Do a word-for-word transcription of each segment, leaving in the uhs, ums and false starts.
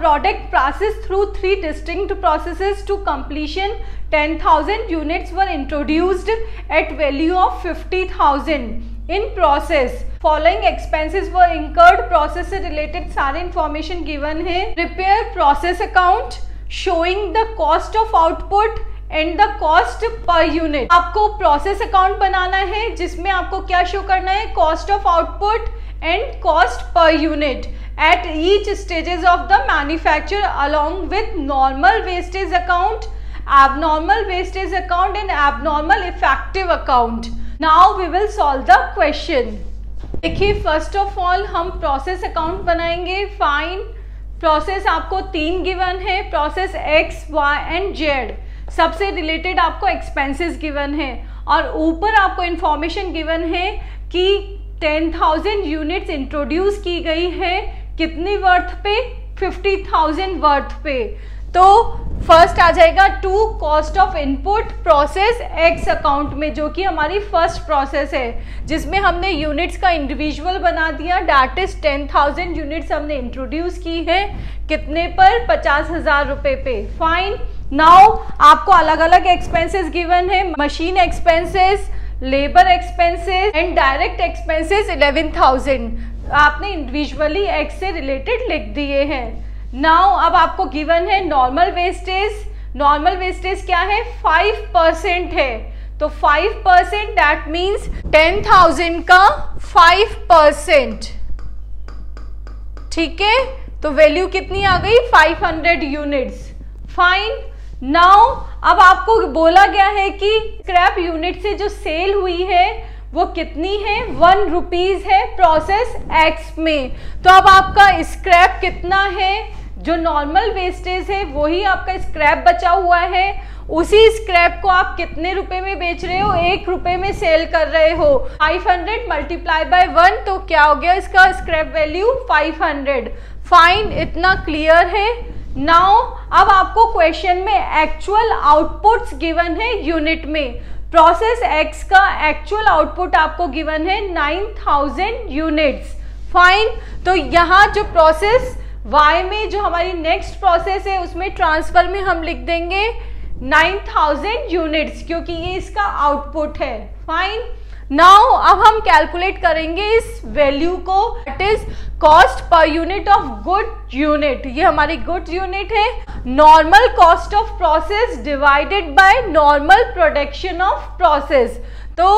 product passes through three distinct processes to completion. ten thousand units were introduced at value of fifty thousand. In process, following expenses were incurred. Process से related सारी information given है. Prepare process account showing the cost of output and the cost per unit. आपको process account बनाना है जिसमें आपको क्या show करना है, cost of output and cost per unit at each stages of the manufacture along with normal wastage account, abnormal wastage account and abnormal effective account. Now we will solve the question. देखिए first of all हम process account बनाएंगे. Find process आपको तीन given है, process X, Y and Z. सबसे related आपको expenses given है और ऊपर आपको information given है कि ten thousand units introduce की गई है, कितनी worth पे, fifty thousand worth पे. तो फर्स्ट आ जाएगा to cost of input process X account में, जो कि हमारी फर्स्ट प्रोसेस है जिसमें हमने यूनिट्स का इंडिविजुअल बना दिया. That is ten thousand units हमने इंट्रोड्यूस की है, कितने पर, पचास हजार रुपये पे. फाइन. नाउ आपको अलग अलग एक्सपेंसेस गिवन है, machine expenses, labour expenses and direct expenses eleven thousand आपने इंडिविजुअली एक्स से रिलेटेड लिख दिए हैं. नाउ अब आपको गिवन है नॉर्मल वेस्टेज. नॉर्मल वेस्टेज क्या है, फाइव परसेंट है. तो five percent that means ten thousand का फाइव परसेंट. ठीक है, तो वैल्यू कितनी आ गई, five hundred units. Fine. Now अब आपको बोला गया है कि स्क्रैप यूनिट से जो सेल हुई है वो कितनी है, वन रुपीज है प्रोसेस एक्स में. तो अब आपका स्क्रैप कितना है, जो नॉर्मल वेस्टेज है वही आपका स्क्रैप बचा हुआ है, उसी स्क्रैप को आप कितने रुपए में बेच रहे हो, एक रुपए में सेल कर रहे हो. Five hundred multiply by one, तो क्या हो गया इसका scrap value, five hundred. Fine, इतना क्लियर है. नाउ अब आपको क्वेश्चन में एक्चुअल आउटपुट्स गिवन है यूनिट में. प्रोसेस एक्स का एक्चुअल आउटपुट आपको गिवन है नाइन थाउजेंड यूनिट्स. फाइन. तो यहाँ जो प्रोसेस वाई में जो हमारी नेक्स्ट प्रोसेस है उसमें ट्रांसफर में हम लिख देंगे नाइन थाउजेंड यूनिट्स, क्योंकि ये इसका आउटपुट है. फाइन. नाउ अब हम कैलकुलेट करेंगे इस वैल्यू को, that is cost per unit of good unit. ये हमारी गुड यूनिट है. Normal cost of process divided by normal production of process. तो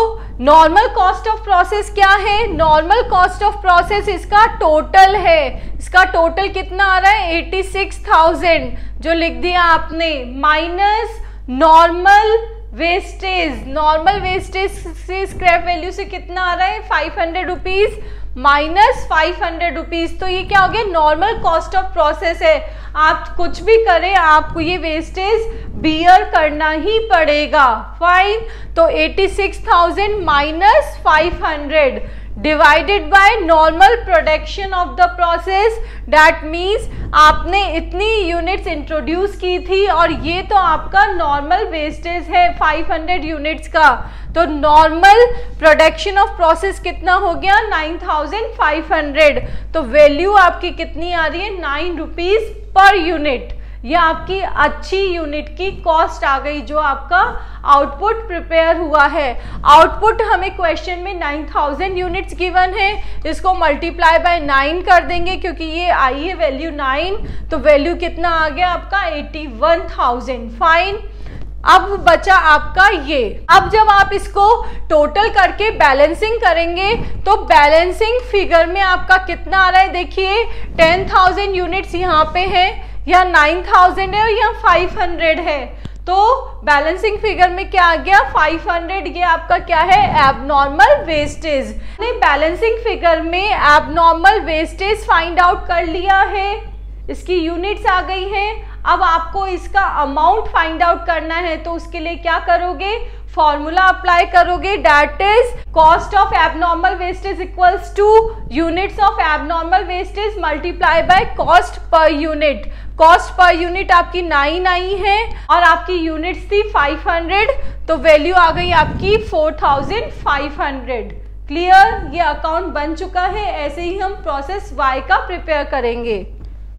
नॉर्मल कॉस्ट ऑफ प्रोसेस क्या है, नॉर्मल कॉस्ट ऑफ प्रोसेस इसका टोटल है. इसका टोटल कितना आ रहा है, छियासी हज़ार जो लिख दिया आपने, minus normal wastage. Normal wastage से स्क्रैप वैल्यू से कितना आ रहा है, five hundred rupees minus five hundred rupees. तो ये क्या हो गया, नॉर्मल कॉस्ट ऑफ प्रोसेस है. आप कुछ भी करें आपको ये वेस्टेज बियर करना ही पड़ेगा. फाइन. तो eighty six thousand minus five hundred divided by normal production of the process, that means आपने इतनी यूनिट्स इंट्रोड्यूस की थी और ये तो आपका नॉर्मल वेस्टेज है फाइव हंड्रेड यूनिट्स का. तो नॉर्मल प्रोडक्शन ऑफ प्रोसेस कितना हो गया, नाइन थाउजेंड फाइव हंड्रेड. तो वैल्यू आपकी कितनी आ रही है, नाइन रुपीज़ पर यूनिट. ये आपकी अच्छी यूनिट की कॉस्ट आ गई जो आपका आउटपुट प्रिपेयर हुआ है. आउटपुट हमें क्वेश्चन में नाइन थाउजेंड यूनिट्स गिवन है, इसको मल्टीप्लाई बाय नाइन कर देंगे क्योंकि ये आई है वैल्यू नाइन. तो वैल्यू कितना आ गया आपका, एटी वन थाउजेंड. फाइन. अब बचा आपका ये. अब जब आप इसको टोटल करके बैलेंसिंग करेंगे तो बैलेंसिंग फिगर में आपका कितना आ रहा है, देखिए टेन थाउजेंड यूनिट्स यहाँ पे है, यहाँ नाइन थाउजेंड है और यहाँ फाइव हंड्रेड है. तो बैलेंसिंग फिगर में क्या आ गया, फाइव हंड्रेड. ये आपका क्या है, एबनॉर्मल वेस्टेज. ने बैलेंसिंग फिगर में एबनॉर्मल वेस्टेज फाइंड आउट कर लिया है, इसकी यूनिट्स आ गई है. अब आपको इसका अमाउंट फाइंड आउट करना है, तो उसके लिए क्या करोगे, फॉर्मूला अप्लाई करोगे, that is cost of abnormal wastage equals to units of abnormal wastage multiply by cost per unit. Cost per unit आपकी नाइन आई है और आपकी यूनिट्स थी फाइव हंड्रेड, तो वैल्यू आ गई आपकी four thousand five hundred. Clear, ये अकाउंट बन चुका है. ऐसे ही हम प्रोसेस वाई का प्रिपेयर करेंगे.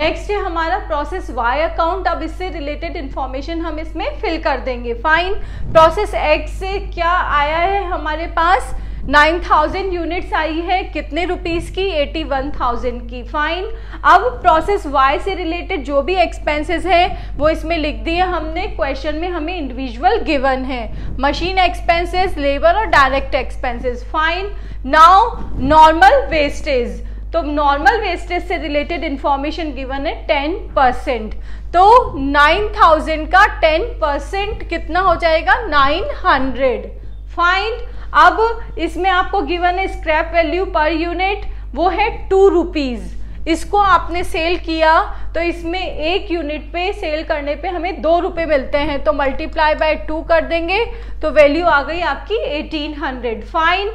नेक्स्ट है हमारा प्रोसेस वाई अकाउंट। अब इससे रिलेटेड इंफॉर्मेशन हम इसमें फिल कर देंगे। फाइन, प्रोसेस एक्स से क्या आया है हमारे पास, नाइन थाउजेंड यूनिट्स आई है, कितने रुपीस की, एटी वन थाउजेंड की। फाइन, अब प्रोसेस वाई से रिलेटेड जो भी एक्सपेंसेस हैं वो इसमें लिख दिए हमने, क्वेश्चन में हमें इंडिविजुअल गिवन है, मशीन एक्सपेंसेस, लेबर और direct expenses. Fine, now normal wastage, तो नॉर्मल वेस्टेज से रिलेटेड इंफॉर्मेशन गिवन है टेन परसेंट, तो नाइन थाउजेंड का टेन परसेंट कितना हो जाएगा, नाइन हंड्रेड। फाइन, अब इसमें आपको गिवन है स्क्रैप वैल्यू पर यूनिट, वो है टू रुपीज़, इसको आपने सेल किया तो इसमें एक यूनिट पे सेल करने पे हमें दो रुपये मिलते हैं, तो मल्टीप्लाई बाय टू कर देंगे तो वैल्यू आ गई आपकी एटीन हंड्रेड। फाइन,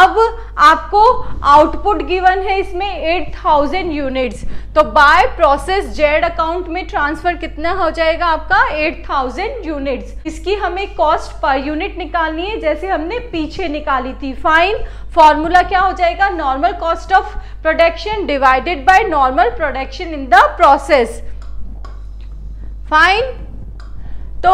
अब आपको आउटपुट गिवन है इसमें एट थाउजेंड यूनिट्स, तो बाय प्रोसेस जेड अकाउंट में ट्रांसफर कितना हो जाएगा आपका, एट थाउजेंड यूनिट्स। इसकी हमें कॉस्ट पर यूनिट निकालनी है जैसे हमने पीछे निकाली थी। फाइन, फॉर्मूला क्या हो जाएगा, normal cost of production divided by normal production in the process. Fine, तो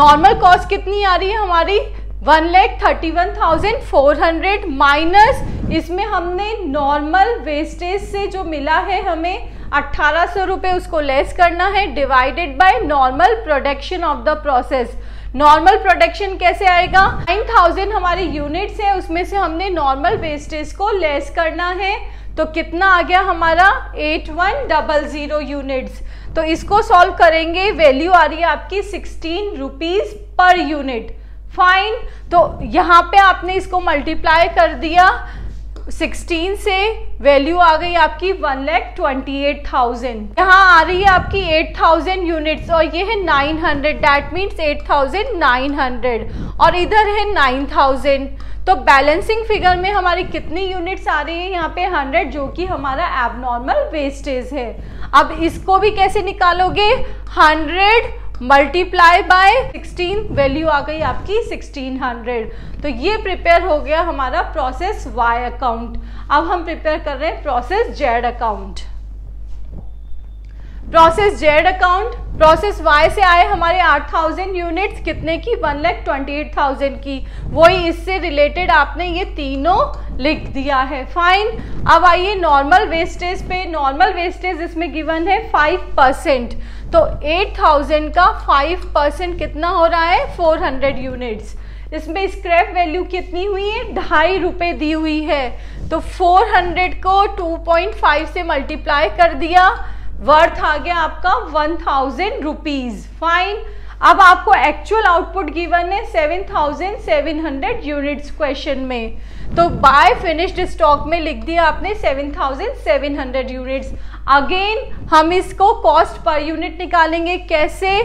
नॉर्मल कॉस्ट कितनी आ रही है हमारी, one lakh thirty one thousand four hundred minus इसमें हमने नॉर्मल वेस्टेज से जो मिला है हमें अट्ठारह सौ रुपये, उसको लेस करना है, divided by normal production of the process. Normal production कैसे आएगा, नाइन थाउजेंड हमारी यूनिट्स है, उसमें से हमने नॉर्मल वेस्टेज को लेस करना है, तो कितना आ गया हमारा, eight one double zero units. तो इसको सॉल्व करेंगे, वैल्यू आ रही है आपकी sixteen rupees per unit. Fine, तो यहाँ पे आपने इसको मल्टीप्लाई कर दिया सिक्सटीन से, वैल्यू आ गई आपकी one lakh twenty eight thousand, यहाँ आ रही है आपकी एट थाउजेंड यूनिट्स और ये है nine hundred, that means eight thousand nine hundred और इधर है नाइन थाउजेंड। तो बैलेंसिंग फिगर में हमारी कितनी यूनिट्स आ रही है यहाँ पे, हंड्रेड, जो कि हमारा एबनॉर्मल वेस्टेज है। अब इसको भी कैसे निकालोगे, hundred multiply by sixteen, value आ गई आपकी सिक्सटीन हंड्रेड। तो ये प्रिपेयर हो गया हमारा प्रोसेस वाई अकाउंट। अब हम प्रिपेयर कर रहे हैं process Z account. Process Z account, process Y से आए हमारे आठ थाउजेंड यूनिट्स, कितने की, one lakh twenty eight thousand की, वही इससे रिलेटेड आपने ये तीनों लिख दिया है। फाइन, अब आइए नॉर्मल वेस्टेज पे, नॉर्मल वेस्टेज इसमें गिवन है फाइव परसेंट, तो एट थाउजेंड का फाइव परसेंट कितना हो रहा है, फोर हंड्रेड यूनिट्स। इसमें स्क्रैप वैल्यू कितनी हुई है, ढाई रुपये दी हुई है, तो फोर हंड्रेड को टू पॉइंट फाइव से मल्टीप्लाई कर दिया, वर्थ आ गया आपका वन थाउजेंड रुपीज़। फाइन, अब आपको एक्चुअल आउटपुट गिवन है seven thousand seven hundred units question में, तो बाय फिनिश्ड स्टॉक में लिख दिया आपने seven thousand seven hundred units. Again हम इसको कॉस्ट पर यूनिट निकालेंगे, कैसे,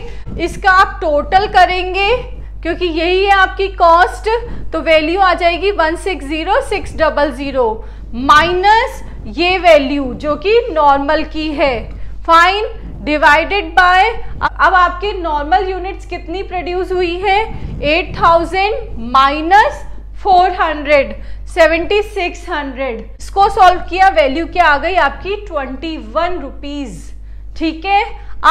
इसका आप टोटल करेंगे क्योंकि यही है आपकी कॉस्ट, तो वैल्यू आ जाएगी one six zero six double zero minus ये वैल्यू जो कि नॉर्मल की है। फाइन, डिवाइडेड बाय, अब आपके नॉर्मल यूनिट्स कितनी प्रोड्यूस हुई है, eight thousand minus four hundred, seventy six hundred. इसको सॉल्व किया, वैल्यू क्या आ गई आपकी ट्वेंटी वन रुपीज़। ठीक है,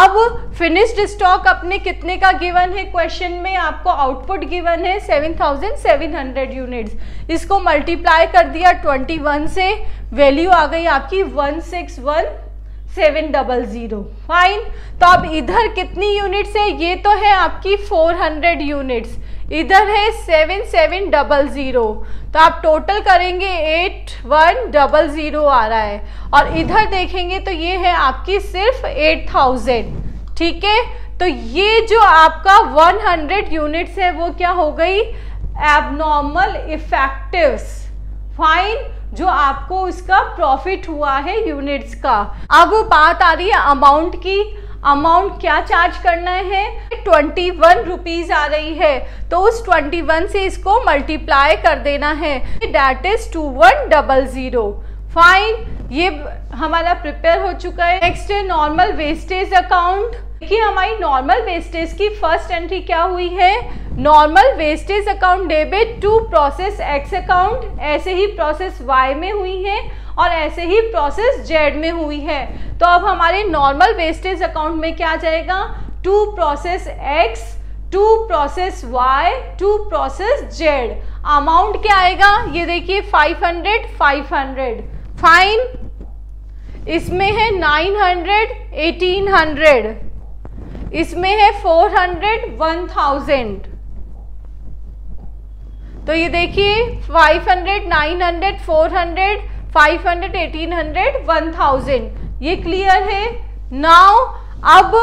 अब फिनिश्ड स्टॉक अपने कितने का गिवन है, क्वेश्चन में आपको आउटपुट गिवन है seven thousand seven hundred units, इसको मल्टीप्लाई कर दिया ट्वेंटी वन से, वैल्यू आ गई आपकी one six one seven double zero. Fine, तो अब इधर कितनी यूनिट्स है, ये तो है आपकी फोर हंड्रेड यूनिट्स, इधर है सेवन सेवन डबल ज़ीरो, तो आप टोटल करेंगे एट वन डबल ज़ीरो आ रहा है और इधर देखेंगे तो ये है आपकी सिर्फ एट थाउजेंड। ठीक है, तो ये जो आपका वन हंड्रेड यूनिट्स है वो क्या हो गई, एबनॉर्मल इफेक्टिव्स। फाइन, जो आपको उसका प्रॉफिट हुआ है यूनिट्स का। अब बात आ रही है अमाउंट की, अमाउंट क्या चार्ज करना है, ट्वेंटी वन रुपीज़ आ रही है, तो उस ट्वेंटी वन से इसको मल्टीप्लाई कर देना है, that is two one double zero. Fine, ये हमारा प्रिपेयर हो चुका है। नेक्स्ट है नॉर्मल वेस्टेज अकाउंट, कि हमारी नॉर्मल वेस्टेज की फर्स्ट एंट्री क्या हुई है, normal wastage account debit to process X account, ऐसे ही प्रोसेस वाई में हुई है और ऐसे ही प्रोसेस जेड में हुई है। तो अब हमारे नॉर्मल वेस्टेज अकाउंट में क्या आ जाएगा, to process X, to process Y, to process Z. Amount क्या आएगा, ये देखिए पाँच सौ, पाँच सौ, फाइन, इसमें है नौ सौ, अठारह सौ, इसमें है चार सौ, एक हज़ार। तो ये देखिए पाँच सौ, नौ सौ, चार सौ, पाँच सौ, अठारह सौ, एक हज़ार। ये क्लियर है। नाउ अब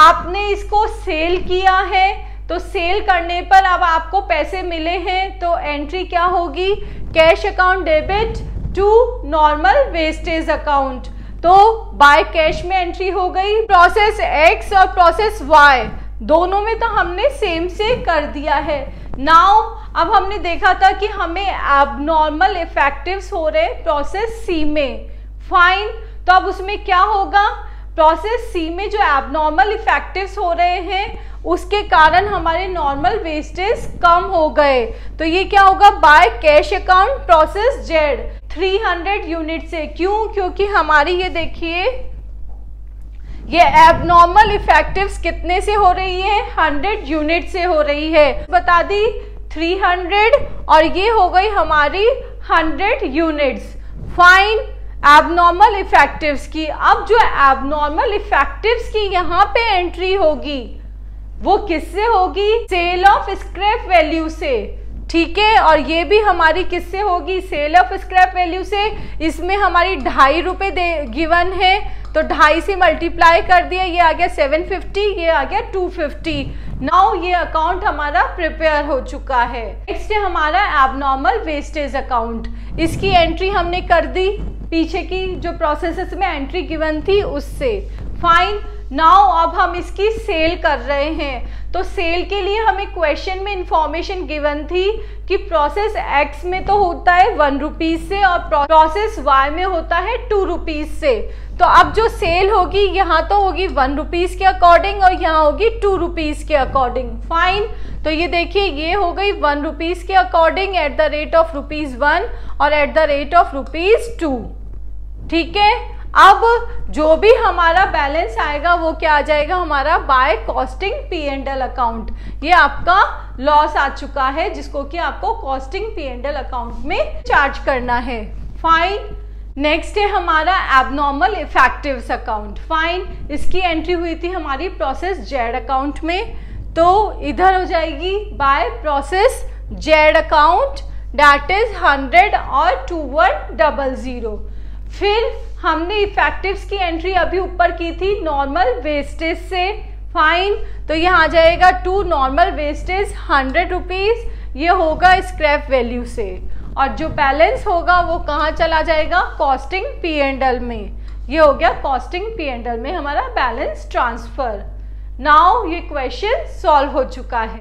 आपने इसको सेल किया है, तो सेल करने पर अब आपको पैसे मिले हैं, तो एंट्री क्या होगी, cash account debit to normal wastage account. तो बाय कैश में एंट्री हो गई। प्रोसेस एक्स और प्रोसेस वाई दोनों में तो हमने सेम से कर दिया है। नाउ अब हमने देखा था कि हमें अब नॉर्मल इफेक्टिव्स हो रहे प्रोसेस सी में, फाइन। तो अब उसमें क्या होगा, प्रोसेस सी में जो एबनॉर्मल इफेक्टिव्स हो रहे हैं उसके कारण हमारे नॉर्मल वेस्टेज कम हो गए। तो ये क्या होगा, by cash account process Z तीन सौ यूनिट से। क्यों, क्योंकि हमारी ये देखिए ये एबनॉर्मल इफेक्टिव्स कितने से हो रही है, सौ यूनिट से हो रही है। बता दी तीन सौ और ये हो गई हमारी सौ यूनिट्स, फाइन, एबनॉर्मल इफेक्टिव्स की। अब जो एबनॉर्मल इफेक्टिव्स की यहाँ पे एंट्री होगी वो किससे होगी, सेल ऑफ स्क्रैप वैल्यू से, ठीक है। और ये भी हमारी किससे होगी, सेल ऑफ स्क्रैप वैल्यू से। इसमें हमारी ढाई रुपये दे गिवन है, तो ढाई से मल्टीप्लाई कर दिया, ये आ गया सात सौ पचास, ये आ गया दो सौ पचास। नाउ ये अकाउंट हमारा प्रिपेयर हो चुका है। नेक्स्ट है हमारा एबनॉर्मल वेस्टेज अकाउंट। इसकी एंट्री हमने कर दी पीछे की जो प्रोसेसेस में एंट्री गिवन थी उससे, फाइन। नाउ अब हम इसकी सेल कर रहे हैं, तो सेल के लिए हमें क्वेश्चन में इंफॉर्मेशन गिवन थी कि प्रोसेस एक्स में तो होता है वन रुपीज से और प्रोसेस वाई में होता है टू रुपीज से। तो अब जो सेल होगी यहाँ तो होगी वन रुपीज के अकॉर्डिंग और यहाँ होगी टू रुपीज के अकॉर्डिंग, फाइन। तो ये देखिए ये हो गई वन रुपीज के according at the rate of rupees one और at the rate of rupees two, ठीक है। अब जो भी हमारा बैलेंस आएगा वो क्या आ जाएगा हमारा, by costing P and L account. ये आपका लॉस आ चुका है जिसको कि आपको costing P and L account में चार्ज करना है, फाइन। नेक्स्ट है हमारा एबनॉर्मल इफेक्टिव्स अकाउंट, फाइन। इसकी एंट्री हुई थी हमारी प्रोसेस जेड अकाउंट में, तो इधर हो जाएगी by process Z account, that is hundred और टू वन डबल ज़ीरो। फिर हमने इफेक्टिव्स की एंट्री अभी ऊपर की थी नॉर्मल वेस्टेज से, फाइन। तो ये आ जाएगा to normal wastage hundred rupees, ये होगा स्क्रैप वैल्यू से, और जो बैलेंस होगा वो कहाँ चला जाएगा, कॉस्टिंग पी एंड एल में। ये हो गया कॉस्टिंग पी एंड एल में हमारा बैलेंस ट्रांसफर। नाउ ये क्वेश्चन सॉल्व हो चुका है।